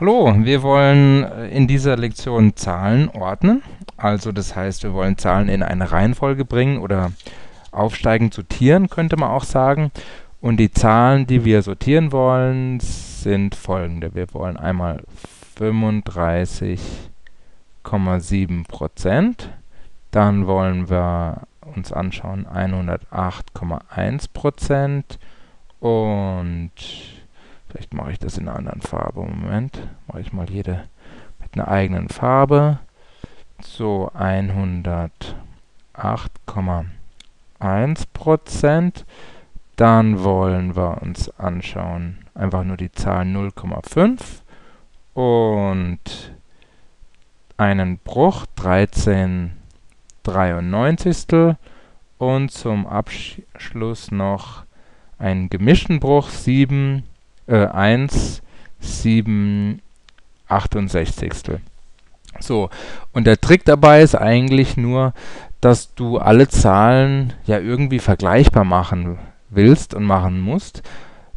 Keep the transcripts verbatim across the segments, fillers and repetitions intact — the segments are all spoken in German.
Hallo, wir wollen in dieser Lektion Zahlen ordnen. Also das heißt, wir wollen Zahlen in eine Reihenfolge bringen oder aufsteigen, sortieren, könnte man auch sagen. Und die Zahlen, die wir sortieren wollen, sind folgende. Wir wollen einmal fünfunddreißig Komma sieben Prozent. Dann wollen wir uns anschauen hundertacht Komma eins Prozent und vielleicht mache ich das in einer anderen Farbe. Moment, mache ich mal jede mit einer eigenen Farbe. So, hundertacht Komma eins Prozent. Dann wollen wir uns anschauen einfach nur die Zahl null Komma fünf und einen Bruch dreizehn Komma dreiundneunzigstel und zum Abschluss noch einen gemischten Bruch sieben, äh, eins, sieben, achtundsechzigstel. So, und der Trick dabei ist eigentlich nur, dass du alle Zahlen ja irgendwie vergleichbar machen willst und machen musst.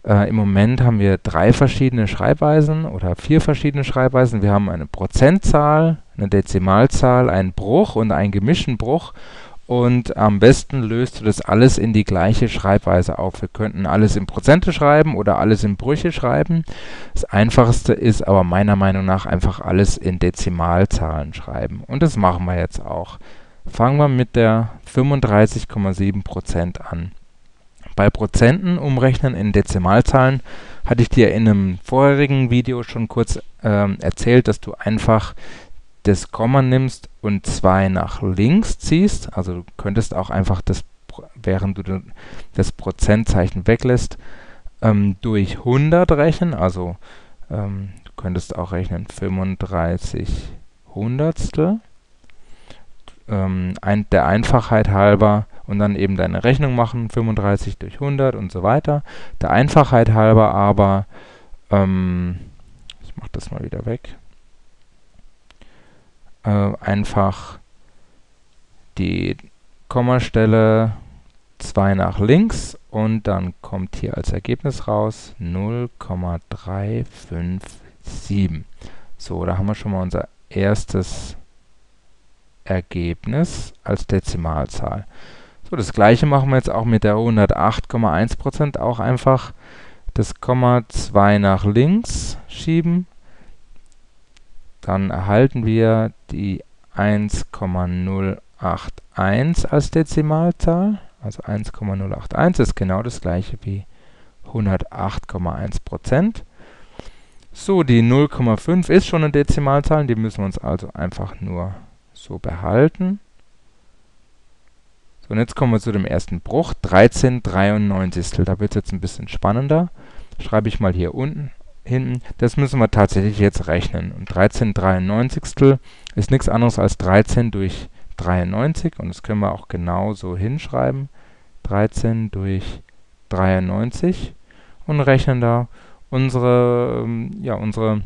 Äh, im Moment haben wir drei verschiedene Schreibweisen oder vier verschiedene Schreibweisen. Wir haben eine Prozentzahl, eine Dezimalzahl, einen Bruch und einen gemischten Bruch. Und am besten löst du das alles in die gleiche Schreibweise auf. Wir könnten alles in Prozente schreiben oder alles in Brüche schreiben. Das Einfachste ist aber meiner Meinung nach einfach alles in Dezimalzahlen schreiben. Und das machen wir jetzt auch. Fangen wir mit der fünfunddreißig Komma sieben Prozent an. Bei Prozenten umrechnen in Dezimalzahlen hatte ich dir in einem vorherigen Video schon kurz ähm, erzählt, dass du einfach das Komma nimmst und zwei nach links ziehst, also du könntest auch einfach das, während du das Prozentzeichen weglässt, ähm, durch hundert rechnen, also ähm, du könntest auch rechnen fünfunddreißig Hundertstel, ähm, ein, der Einfachheit halber, und dann eben deine Rechnung machen, fünfunddreißig durch hundert und so weiter, der Einfachheit halber aber, ähm, ich mach das mal wieder weg, einfach die Kommastelle zwei nach links und dann kommt hier als Ergebnis raus null Komma drei fünf sieben. So, da haben wir schon mal unser erstes Ergebnis als Dezimalzahl. So, das gleiche machen wir jetzt auch mit der hundertacht Komma eins Prozent, auch einfach das Komma zwei nach links schieben. Dann erhalten wir die eins Komma null acht eins als Dezimalzahl. Also eins Komma null acht eins ist genau das gleiche wie hundertacht Komma eins Prozent. So, die null Komma fünf ist schon eine Dezimalzahl, die müssen wir uns also einfach nur so behalten. So, und jetzt kommen wir zu dem ersten Bruch, dreizehn Komma dreiundneunzigstel. Da wird es jetzt ein bisschen spannender. Schreibe ich mal hier unten. Hinten, das müssen wir tatsächlich jetzt rechnen. Und dreizehn Komma dreiundneunzigstel ist nichts anderes als dreizehn durch dreiundneunzig und das können wir auch genauso hinschreiben. dreizehn durch dreiundneunzig und rechnen da unsere, ja, unsere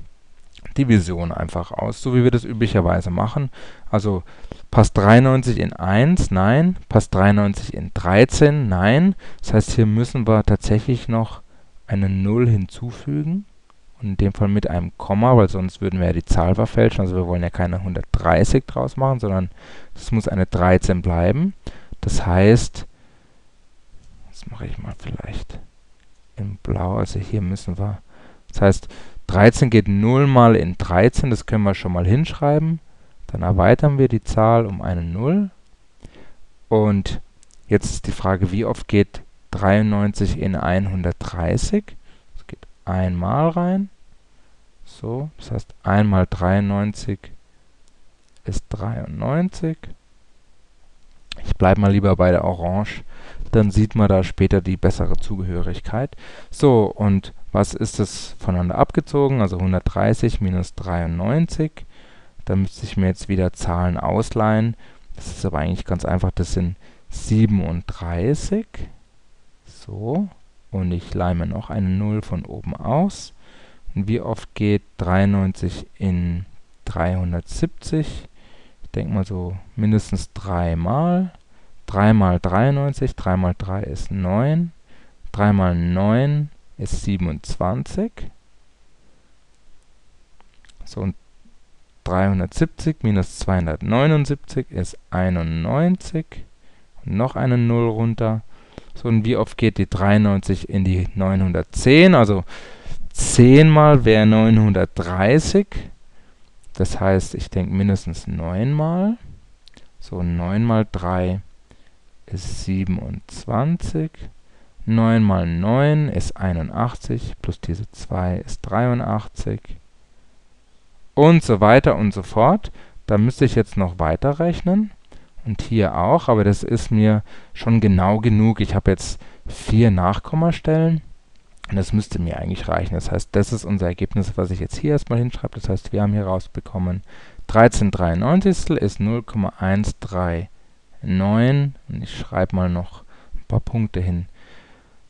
Division einfach aus, so wie wir das üblicherweise machen. Also passt dreiundneunzig in eins? Nein. Passt dreiundneunzig in dreizehn? Nein. Das heißt, hier müssen wir tatsächlich noch eine null hinzufügen. Und in dem Fall mit einem Komma, weil sonst würden wir ja die Zahl verfälschen. Also wir wollen ja keine hundertdreißig draus machen, sondern es muss eine dreizehn bleiben. Das heißt, das mache ich mal vielleicht in Blau, also hier müssen wir, das heißt, dreizehn geht null mal in dreizehn, das können wir schon mal hinschreiben. Dann erweitern wir die Zahl um eine null. Und jetzt ist die Frage, wie oft geht dreiundneunzig in hundertdreißig? Einmal rein. So, das heißt einmal dreiundneunzig ist dreiundneunzig. Ich bleibe mal lieber bei der Orange, dann sieht man da später die bessere Zugehörigkeit. So, und was ist das voneinander abgezogen? Also hundertdreißig minus dreiundneunzig. Da müsste ich mir jetzt wieder Zahlen ausleihen. Das ist aber eigentlich ganz einfach, das sind siebenunddreißig. So. Und ich leihe mir noch eine null von oben aus. Und wie oft geht dreiundneunzig in dreihundertsiebzig? Ich denke mal so mindestens dreimal. drei mal dreiundneunzig, drei mal drei ist neun. drei mal neun ist siebenundzwanzig. So, und dreihundertsiebzig minus zweihundertneunundsiebzig ist einundneunzig. Und noch eine Null runter. So, und wie oft geht die dreiundneunzig in die neunhundertzehn? Also zehn mal wäre neunhundertdreißig. Das heißt, ich denke mindestens neun mal. So, neun mal drei ist siebenundzwanzig. neun mal neun ist einundachtzig, plus diese zwei ist dreiundachtzig. Und so weiter und so fort. Da müsste ich jetzt noch weiter rechnen. Und hier auch, aber das ist mir schon genau genug. Ich habe jetzt vier Nachkommastellen. Und das müsste mir eigentlich reichen. Das heißt, das ist unser Ergebnis, was ich jetzt hier erstmal hinschreibe. Das heißt, wir haben hier rausbekommen, dreizehn dreiundneunzigstel ist null Komma eins drei neun. Und ich schreibe mal noch ein paar Punkte hin,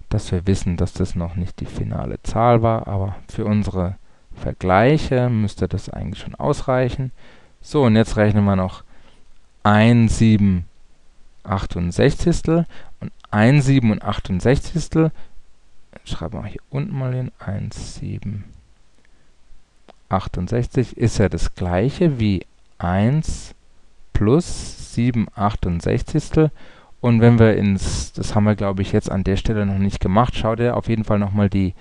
dass wir wissen, dass das noch nicht die finale Zahl war. Aber für unsere Vergleiche müsste das eigentlich schon ausreichen. So, und jetzt rechnen wir noch ein Sieben achtundsechzigstel. Und ein Sieben achtundsechzigstel schreiben wir hier unten mal hin, ein Sieben achtundsechzig ist ja das gleiche wie eins plus sieben achtundsechzigstel. Und wenn wir ins, das haben wir glaube ich jetzt an der Stelle noch nicht gemacht, schaut dir auf jeden Fall nochmal die,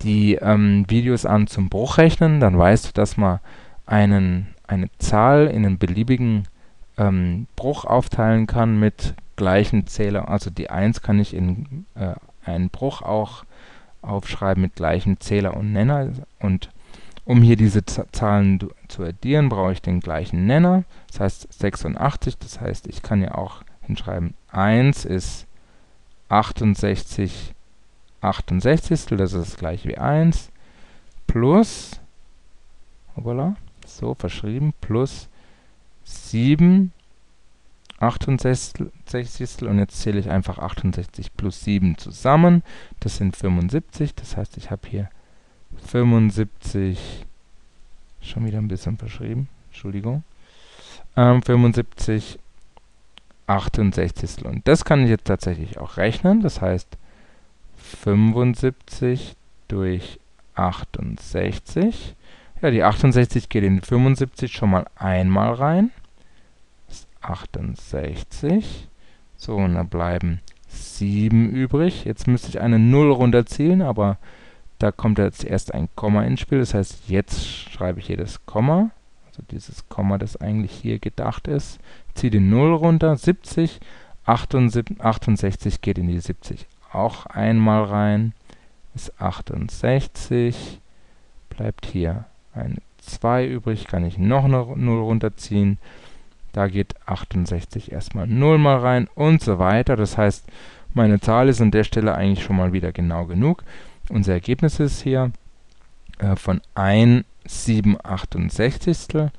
die ähm, Videos an zum Bruchrechnen, dann weißt du, dass man einen, eine Zahl in einen beliebigen ähm, Bruch aufteilen kann mit gleichen Zählern, also die eins kann ich in äh, einen Bruch auch aufschreiben mit gleichem Zähler und Nenner. Und um hier diese Z Zahlen zu addieren, brauche ich den gleichen Nenner. Das heißt sechsundachtzig, das heißt, ich kann ja auch hinschreiben, eins ist achtundsechzig achtundsechzigstel, das ist das gleiche wie eins, plus, voilà, so verschrieben, plus sieben achtundsechzigstel, und jetzt zähle ich einfach achtundsechzig plus sieben zusammen, das sind fünfundsiebzig, das heißt, ich habe hier fünfundsiebzig, schon wieder ein bisschen verschrieben, Entschuldigung, ähm, fünfundsiebzig achtundsechzigstel, und das kann ich jetzt tatsächlich auch rechnen, das heißt fünfundsiebzig durch achtundsechzig, ja, die achtundsechzig geht in die fünfundsiebzig schon mal einmal rein, achtundsechzig. So, und da bleiben sieben übrig. Jetzt müsste ich eine Null runterziehen, aber da kommt jetzt erst ein Komma ins Spiel. Das heißt, jetzt schreibe ich hier das Komma, also dieses Komma, das eigentlich hier gedacht ist. Ziehe die Null runter, siebzig. achtundsechzig geht in die siebzig auch einmal rein. Ist achtundsechzig. Bleibt hier eine zwei übrig. Kann ich noch eine Null runterziehen. Da geht achtundsechzig erstmal null mal rein und so weiter. Das heißt, meine Zahl ist an der Stelle eigentlich schon mal wieder genau genug. Unser Ergebnis ist hier äh, von ein Sieben achtundsechzigstel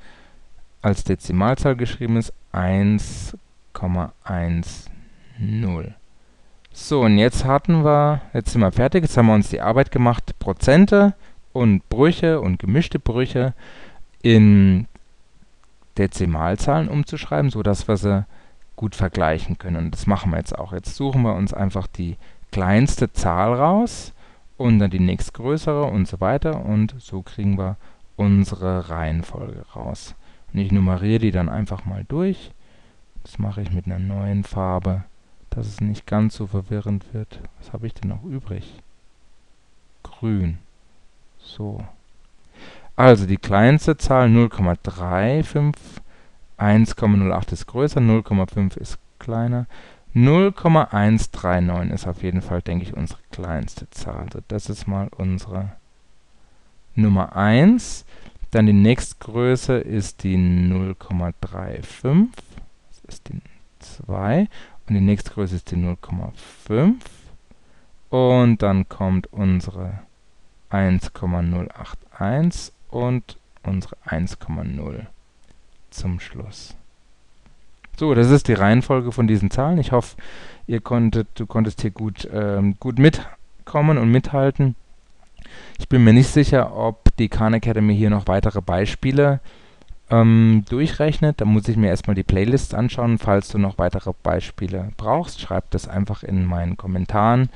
als Dezimalzahl geschrieben ist eins Komma eins null. So, und jetzt hatten wir, jetzt sind wir fertig. Jetzt haben wir uns die Arbeit gemacht, Prozente und Brüche und gemischte Brüche in Dezimalzahlen umzuschreiben, sodass wir sie gut vergleichen können. Und das machen wir jetzt auch. Jetzt suchen wir uns einfach die kleinste Zahl raus und dann die nächstgrößere und so weiter. Und so kriegen wir unsere Reihenfolge raus. Und ich nummeriere die dann einfach mal durch. Das mache ich mit einer neuen Farbe, dass es nicht ganz so verwirrend wird. Was habe ich denn noch übrig? Grün. So. Also die kleinste Zahl null Komma fünfunddreißig, eins Komma null acht ist größer, null Komma fünf ist kleiner, null Komma eins drei neun ist auf jeden Fall, denke ich, unsere kleinste Zahl. Also das ist mal unsere Nummer eins. Dann die nächstgröße ist die null Komma fünfunddreißig, das ist die zwei. Und die nächstgröße ist die null Komma fünf. Und dann kommt unsere eins Komma null acht eins und unsere eins Komma null zum Schluss. So, das ist die Reihenfolge von diesen Zahlen. Ich hoffe, ihr konntet, du konntest hier gut, ähm, gut mitkommen und mithalten. Ich bin mir nicht sicher, ob die Khan Academy hier noch weitere Beispiele ähm, durchrechnet. Da muss ich mir erstmal die Playlists anschauen. Falls du noch weitere Beispiele brauchst, schreib das einfach in meinen Kommentaren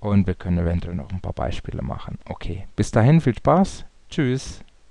und wir können eventuell noch ein paar Beispiele machen. Okay, bis dahin, viel Spaß. Tschüss.